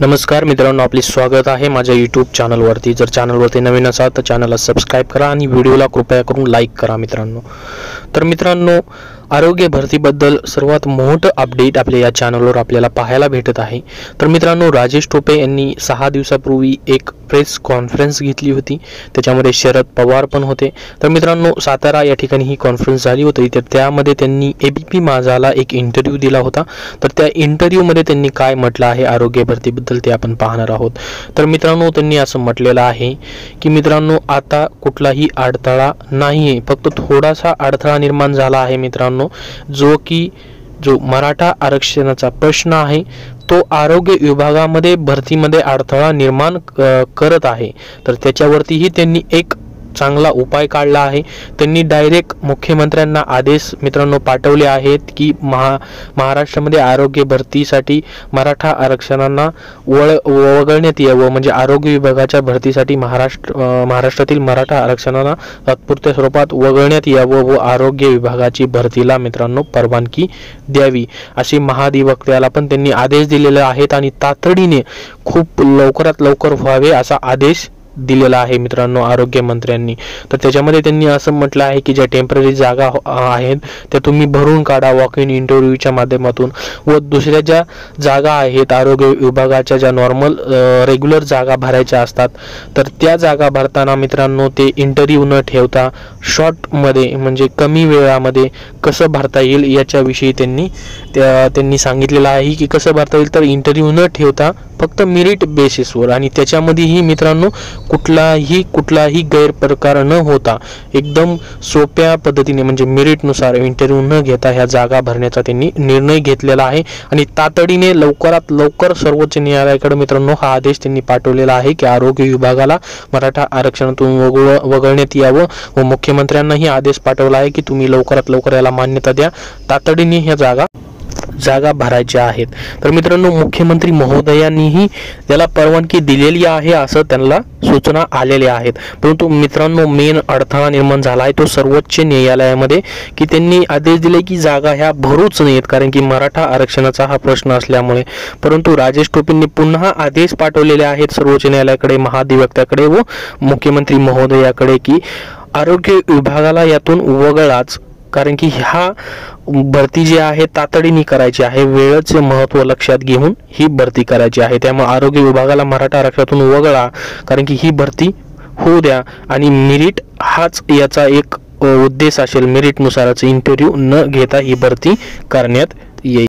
नमस्कार मित्रांनो, आपले स्वागत आहे माझ्या यूट्यूब चॅनलवरती। जर चॅनलवरती नवीन असाल तर चॅनलला सबस्क्राइब करा आणि व्हिडिओला कृपया करून लाईक करा मित्रांनो। तर मित्रांनो, आरोग्य भरतीबद्दल सर्वात मोठं अपडेट आपल्या या चॅनलवर आपल्याला पाहायला भेटत आहे। तर मित्रांनो, राजेश टोपे यांनी 6 दिवसापूर्वी एक प्रेस कॉन्फरन्स घेतली होती, त्याच्यामध्ये शरद पवार पण होते। तर मित्रांनो, सातारा या ठिकाणी ही कॉन्फरन्स झाली होती। तर त्यामध्ये त्यांनी ABP माझाला एक इंटरव्यू दिला होता। तर त्या इंटरव्यू मध्ये त्यांनी काय म्हटलं आहे आरोग्य भरतीबद्दल ते आपण पाहणार आहोत। तर मित्रांनो, त्यांनी असं म्हटलेलं आहे की मित्रांनो, आता कुठलाही अडथळा नाहीये, फक्त थोडासा अडथळा निर्माण झाला आहे मित्रांनो, जो की जो मराठा आरक्षणाचा प्रश्न आहे तो आरोग्य विभागामध्ये भरतीमध्ये अडथळा निर्माण करत आहे। तर त्याच्यावरतीही त्यांनी एक चांगला उपाय काढला आहे। त्यांनी डायरेक्ट मुख्यमंत्र्यांना आदेश मित्रांनो पाठवले आहेत की महाराष्ट्रामध्ये आरोग्य भरतीसाठी मराठा आरक्षणांना वगळण्यात यावं, म्हणजे आरोग्य विभागाच्या भरतीसाठी महाराष्ट्रातील मराठा आरक्षणांना तात्पुरत्या स्वरूपात वगळण्यात यावं व आरोग्य विभागाची भरतीला मित्रांनो परवानगी द्यावी, अशी महाधिवक्त्याला पण त्यांनी आदेश दिलेले आहेत आणि तातडीने खूप लवकरात लवकर व्हावे असा आदेश दिलेला आहे मित्रांनो आरोग्य मंत्र्यांनी। तर त्याच्यामध्ये त्यांनी असं म्हटलं आहे की ज्या टेम्पररी जागा आहेत त्या तुम्ही भरून काढा वॉक इन इंटरव्ह्यूच्या माध्यमातून, व दुसऱ्या ज्या जागा आहेत आरोग्य विभागाच्या ज्या नॉर्मल रेग्युलर जागा भरायच्या असतात तर त्या जागा भरताना मित्रांनो ते इंटरव्ह्यू न ठेवता शॉर्टमध्ये म्हणजे कमी वेळामध्ये कसं भरता येईल याच्याविषयी त्यांनी सांगितलेलं आहे की कसं भरता येईल, तर इंटरव्ह्यू न ठेवता फक्त मेरिट बेसिसवर, आणि त्याच्यामध्येही मित्रांनो कुठलाही गैरप्रकार न होता एकदम सोप्या पद्धतीने म्हणजे मेरिटनुसार इंटरव्ह्यू न घेता ह्या जागा भरण्याचा त्यांनी निर्णय घेतलेला आहे आणि तातडीने लवकरात लवकर सर्वोच्च न्यायालयाकडे मित्रांनो हा आदेश त्यांनी पाठवलेला आहे की आरोग्य विभागाला मराठा आरक्षणातून वगळण्यात यावं व मुख्यमंत्र्यांनाही आदेश पाठवला आहे की तुम्ही लवकरात लवकर याला मान्यता द्या, तातडीने ह्या जागा भरायच्या आहेत। तर मित्रांनो, मुख्यमंत्री महोदयांनीही त्याला परवानगी दिलेली आहे असं त्यांना सूचना आलेल्या आहेत, परंतु मित्रांनो मेन अडथळा निर्माण झाला आहे तो सर्वोच्च न्यायालयामध्ये की त्यांनी आदेश दिले की जागा ह्या भरूच नाहीत कारण की मराठा आरक्षणाचा हा प्रश्न असल्यामुळे, परंतु राजेश टोपेंनी पुन्हा आदेश पाठवलेले आहेत सर्वोच्च न्यायालयाकडे, महाधिवक्त्याकडे व मुख्यमंत्री महोदयाकडे की आरोग्य विभागाला यातून वगळाच, कारण की ह्या भरती जी आहे तातडीने करायची आहे, वेळेचे महत्त्व लक्षात घेऊन ही भरती करायची आहे, त्यामुळे आरोग्य विभागाला मराठा आरक्षणातून वगळा कारण की ही भरती होऊ द्या आणि मेरिट हाच याचा एक उद्देश असेल, मेरिटनुसारच इंटरव्ह्यू न घेता ही भरती करण्यात येईल।